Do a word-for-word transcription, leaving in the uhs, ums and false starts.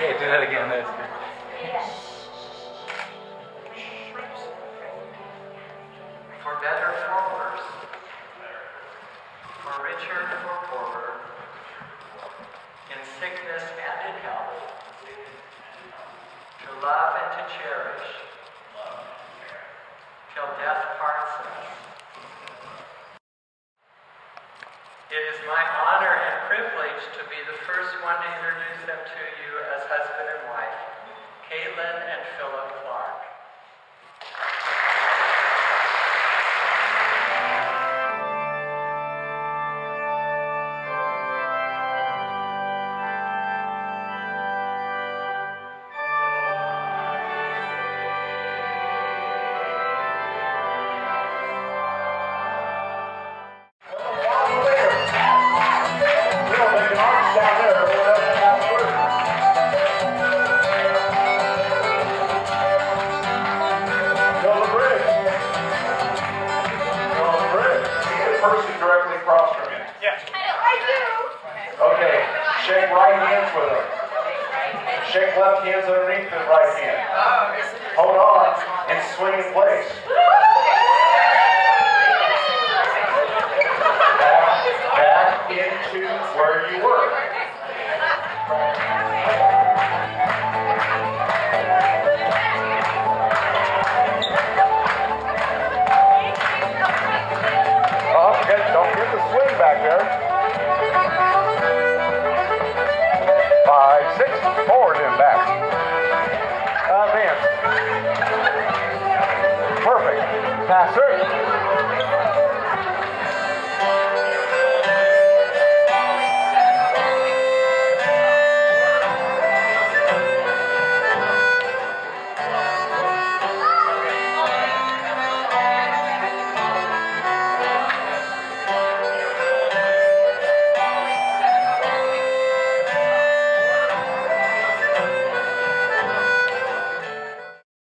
Yeah, do that again. That's good. For better, for worse. For richer, for poorer. In sickness and in health. To love and to cherish. Till death parts us. It is my honor and privilege to be the first one to introduce them to you as husband and wife, Caitlin and Philip Clark. Shake left hands underneath the right hand. Hold on and swing in place. Back, back into where you were. Don't get, don't get the swing back there. Six, forward and back. Advance. Perfect. Passer.